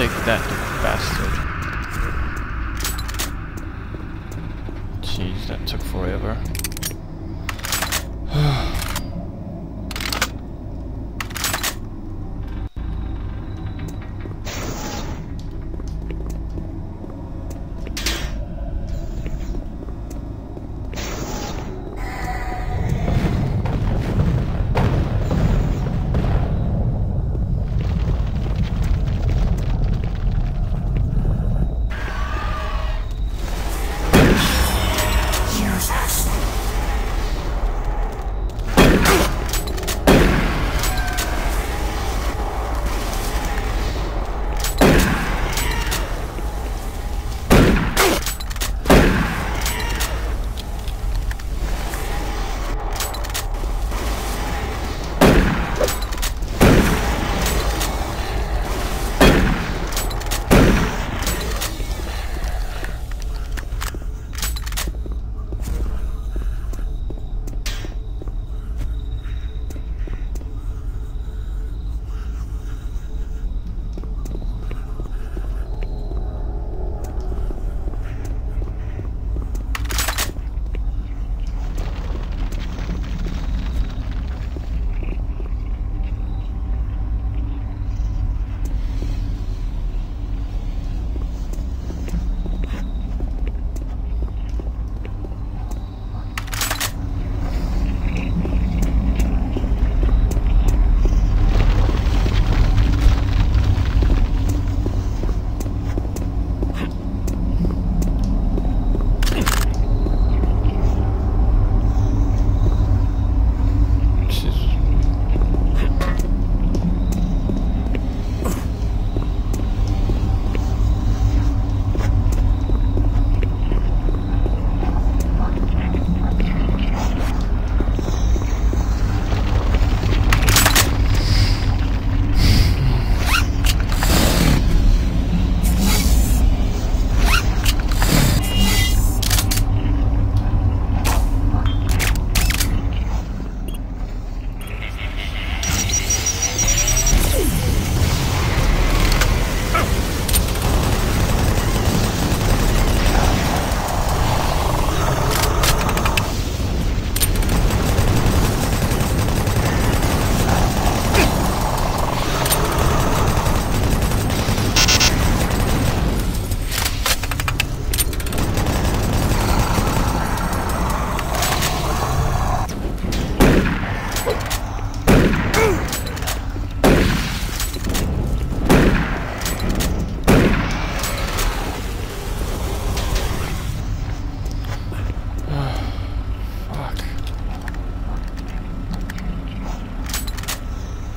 Take that, bastard. Jeez, that took forever.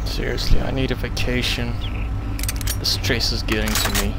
Seriously, I need a vacation. The stress is getting to me.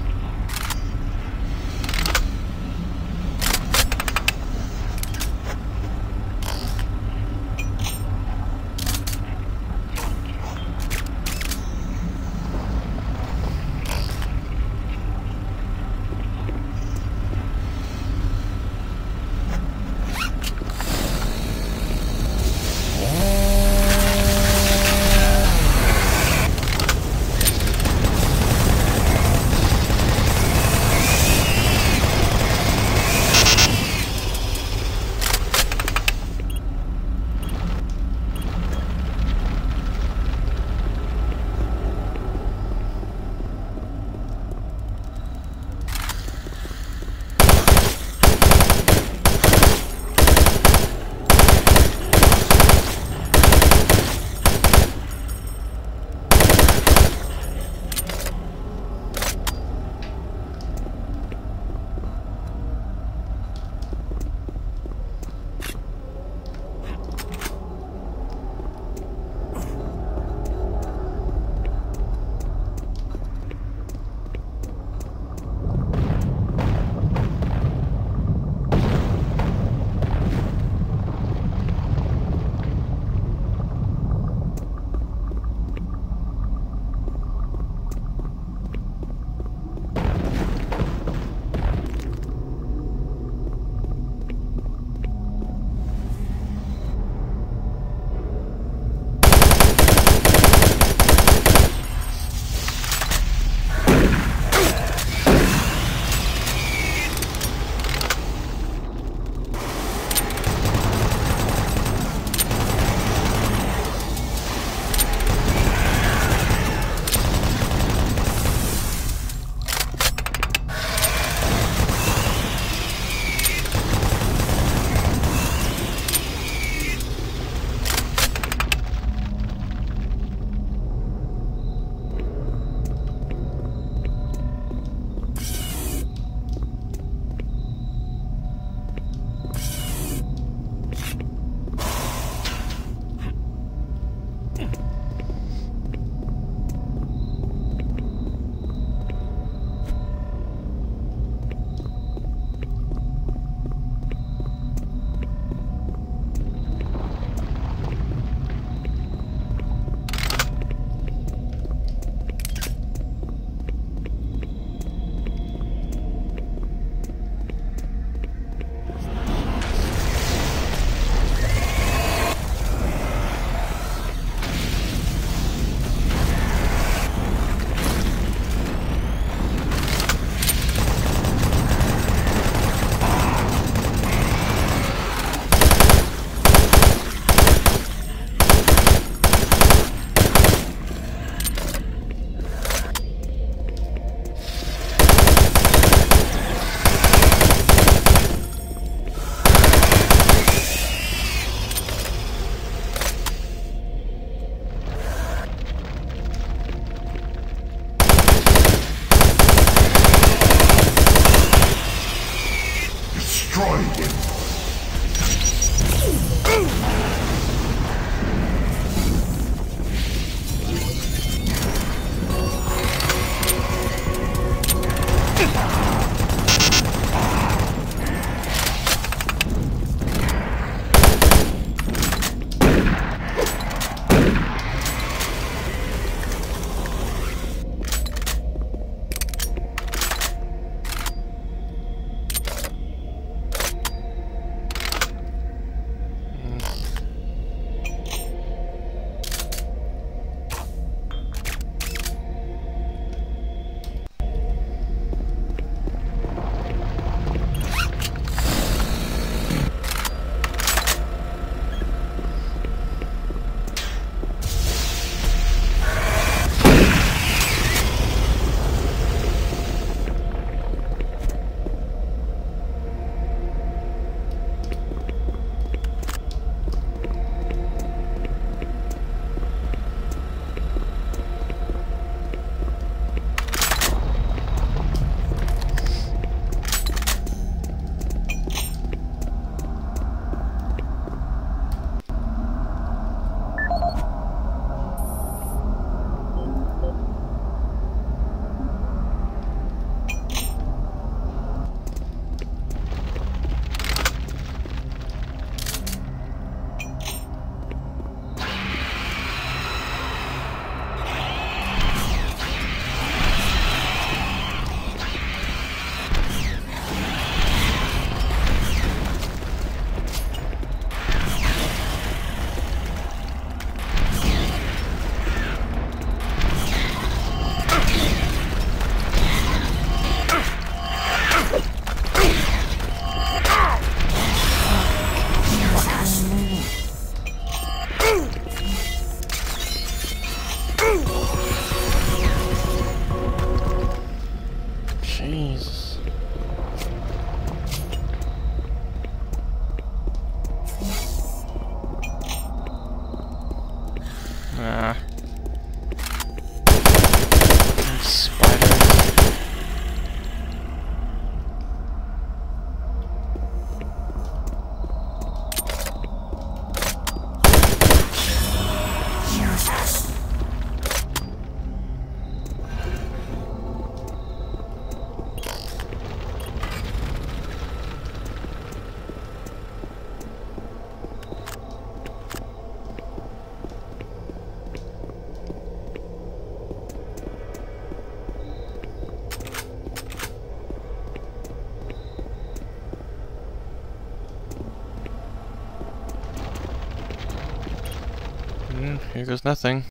Here goes nothing.